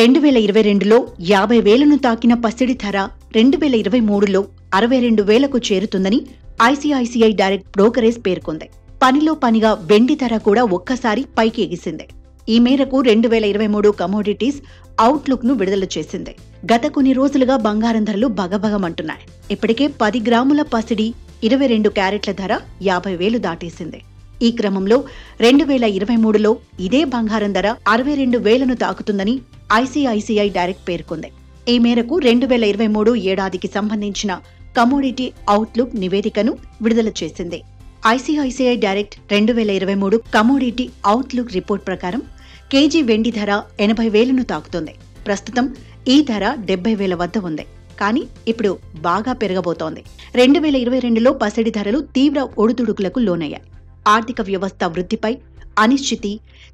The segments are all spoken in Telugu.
2022లో 50,000ను తాకిన పసిడి ధర 2023లో 62,000కు చేరుతుందని ఐసిఐసిఐ డైరెక్ట్ బ్రోకరేజ్ పేర్కొంది. పనిలో పనిగా వెండి ధర కూడా ఒక్కసారి పైకి ఎగిసింది. ఈ మేరకు 2023 కమోడిటీస్ అవుట్లుక్ ను విడుదల చేసింది. గత కొన్ని రోజులుగా బంగారం ధరలు బగబగమంటున్నాయి. ఇప్పటికే 10 గ్రాముల పసిడి 22 క్యారెట్ల ధర 50,000 దాటేసింది. ఈ క్రమంలో 2023లో ఇదే బంగారం ధర 62,000ను తాకుతుందని ఐసిఐసిఐ డైరెక్ట్ పేర్కొంది. ఈ మేరకు 2023 ఏడాదికి సంబంధించిన కమోడిటీ అవుట్లుక్ నివేదికను విడుదల చేసింది. ICICI direct 2023 commodity outlook report ప్రకారం కేజీ వెండి ధర 80,000ను తాకుతుంది. ప్రస్తుతం ఈ ధర 70,000 వద్ద ఉంది. కానీ ఇప్పుడు బాగా పెరగబోతోంది. 2022లో పసిడి ధరలు తీవ్ర ఒడుదుడుకులకు లోనయ్యాయి. ఆర్థిక వ్యవస్థ వృద్ధిపై అనిశ్చితి,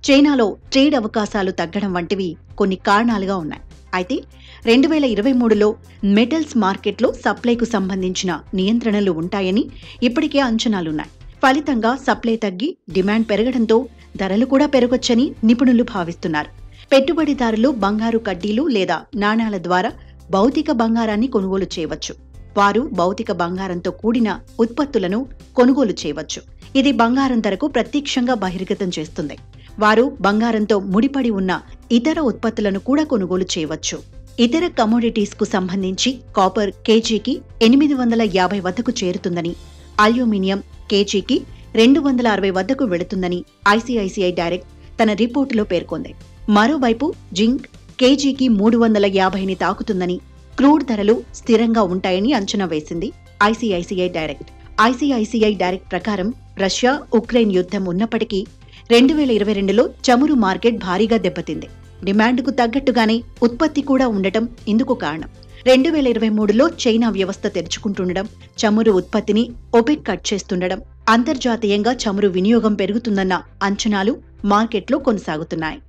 చైనాలో ట్రేడ్ అవకాశాలు తగ్గడం వంటివి కొన్ని కారణాలుగా ఉన్నాయి. అయితే 2023లో మెటల్స్ మార్కెట్లో సప్లైకు సంబంధించిన నియంత్రణలు ఉంటాయని ఇప్పటికే అంచనాలున్నాయి. ఫలితంగా సప్లై తగ్గి డిమాండ్ పెరగడంతో ధరలు కూడా పెరగొచ్చని నిపుణులు భావిస్తున్నారు. పెట్టుబడిదారులు బంగారు కడ్డీలు లేదా నాణాల ద్వారా భౌతిక బంగారాన్ని కొనుగోలు చేయవచ్చు. వారు భౌతిక బంగారంతో కూడిన ఉత్పత్తులను కొనుగోలు చేయవచ్చు. ఇది బంగారం ధరకు ప్రత్యక్షంగా బహిర్గతం చేస్తుంది. వారు బంగారంతో ముడిపడి ఉన్న ఇతర ఉత్పత్తులను కూడా కొనుగోలు చేయవచ్చు. ఇతర కమోడిటీస్ కు సంబంధించి కాపర్ కేజీకి 850 వద్దకు చేరుతుందని, అల్యూమినియం కేజీకి 260 వద్దకు వెళుతుందని ఐసిఐసిఐ డైరెక్ట్ తన రిపోర్టులో పేర్కొంది. మరోవైపు జింక్ కేజీకి 350ని తాకుతుందని, క్రూడ్ ధరలు స్థిరంగా ఉంటాయని అంచనా వేసింది ఐసిఐసిఐ డైరెక్ట్. ఐసిఐసిఐ డైరెక్ట్ ప్రకారం రష్యా ఉక్రెయిన్ యుద్ధం ఉన్నప్పటికీ 2022లో చమురు మార్కెట్ భారీగా దెబ్బతింది. డిమాండ్కు తగ్గట్టుగానే ఉత్పత్తి కూడా ఉండటం ఇందుకు కారణం. 2023లో చైనా వ్యవస్థ తెరుచుకుంటుండడం, చమురు ఉత్పత్తిని ఒపెక్ కట్ చేస్తుండడం, అంతర్జాతీయంగా చమురు వినియోగం పెరుగుతుందన్న అంచనాలు మార్కెట్లో కొనసాగుతున్నాయి.